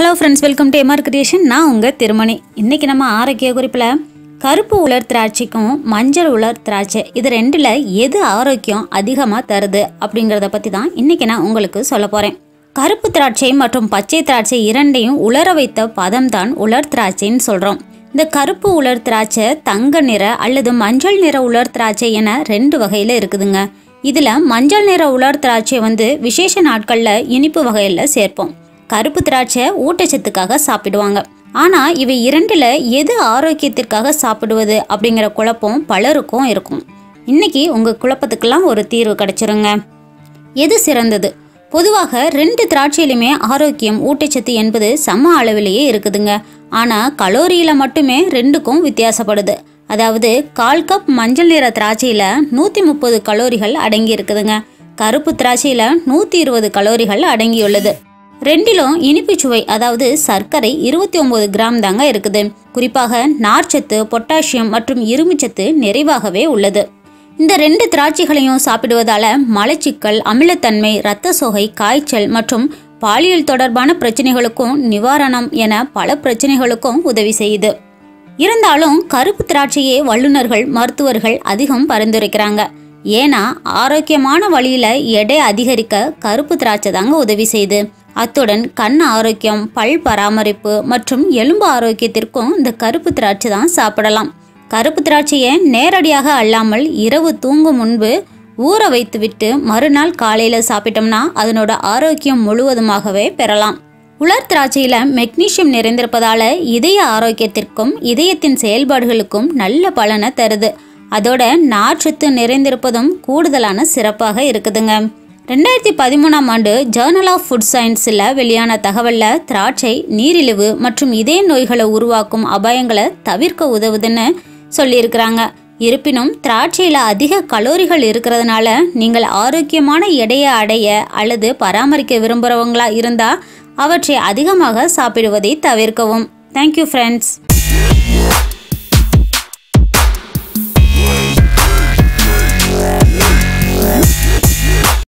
Hello friends welcome to MR creation ना उंगा तिरुमणि इन्नैक्कु नम्म आरोग्य कुरिप्पुल கருப்பு உலர் திராட்சைக்கும் மஞ்சள் உலர் திராட்சை இது ரெண்டுல எது ஆரோக்கியம் அதிகமா தருது அப்படிங்கறத பத்தி தான் இன்னைக்கு நான் உங்களுக்கு சொல்ல போறேன். கருப்பு திராட்சை மற்றும் பச்சை திராட்சை இரண்டையும் உலர வைத்த பதம் தான் உலர் திராட்சைன்னு சொல்றோம். இந்த கருப்பு உலர் திராட்சை தங்க நிற அல்லது மஞ்சள் நிற உலர் திராட்சை என ரெண்டு வகையில இருக்குதுங்க. இதுல மஞ்சள் நிற உலர் திராட்சை வந்து விசேஷ நாட்கள்ல இனிப்பு வகையில சேர்ப்போம். கருப்பு திராட்சை ஊட்டச்சத்துக்காக சாப்பிடுவாங்க. ஆனா இவை இரண்டுல எது ஆரோக்கியத்திற்காக சாப்பிடுவது அப்படிங்கற குழப்பம் பலருக்கும் இருக்கும். இன்னைக்கு உங்க குழப்பத்துக்கெல்லாம் ஒரு தீர்வு கிடைச்சிருங்க. எது சிறந்தது? பொதுவாக ரெண்டு திராட்சையிலுமே ஆரோக்கியம் ஊட்டச்சத்து என்பது சம அளவிலேயே இருக்குதுங்க. ஆனா கலோரியில மட்டுமே ரெண்டுக்கும் வித்தியாசப்படுது. அதாவது 1/4 கப் மஞ்சள் நிற திராட்சையில 130 கலோரிகள் அடங்கி இருக்குதுங்க. கருப்பு திராட்சையில 120 கலோரிகள் அடங்கியுள்ளது. ரெண்டிலும் இனிப்பு சுவை அதாவது சர்க்கரை 29 கிராம் தாங்க இருக்குது. குறிப்பாக நார்ச்சத்து பொட்டாசியம் மற்றும் இரும்புச்சத்து நிறைவாகவே உள்ளது. இந்த ரெண்டு திராட்சைகளையும் சாப்பிடுவதால மலச்சிக்கல் அமிலத்தன்மை இரத்த சோகை காய்ச்சல் மற்றும் பாலியல் தொடர்பான பிரச்சனைகளுக்கும் நிவாரணம் என பல பிரச்சனைகளுக்கும் உதவி செய்யுது. இருந்தாலும் கருப்பு திராட்சையை வல்லுநர்கள் மருத்துவர்கள் அதிகம் பரிந்துரைக்கிறாங்க. ஏன்னா ஆரோக்கியமான வழியில எடை அதிகரிக்க கருப்பு திராட்சை தாங்க உதவி செய்யுது. அத்துடன் கண் ஆரோக்கியம் பல் பராமரிப்பு மற்றும் எலும்பு ஆரோக்கியத்திற்கும் இந்த கருப்பு திராட்சை தான் சாப்பிடலாம். கருப்பு திராட்சையை நேரடியாக அல்லாமல் இரவு தூங்கும் முன்பு ஊற வைத்து விட்டு மறுநாள் காலையில சாப்பிட்டோம்னா அதனோட ஆரோக்கியம் முழுவதுமாகவே பெறலாம். உலர் திராட்சையில மெக்னீசியம் நிறைந்திருப்பதால இதய ஆரோக்கியத்திற்கும் இதயத்தின் செயல்பாடுகளுக்கும் நல்ல பலனை தருது. அதோட நார்ச்சத்து நிறைந்திருப்பதும் கூடுதலான சிறப்பாக இருக்குதுங்க. 2013ஆம் ஆண்டு ஜேர்னல் ஆஃப் ஃபுட் சயின்ஸில் வெளியான தகவலில் திராட்சை நீரிழிவு மற்றும் இதய நோய்களை உருவாக்கும் அபாயங்களை தவிர்க்க உதவுதுன்னு சொல்லியிருக்கிறாங்க. இருப்பினும் திராட்சையில் அதிக கலோரிகள் இருக்கிறதுனால நீங்கள் ஆரோக்கியமான எடையை அடைய அல்லது பராமரிக்க விரும்புகிறவங்களா இருந்தால் அவற்றை அதிகமாக சாப்பிடுவதை தவிர்க்கவும். Thank you friends.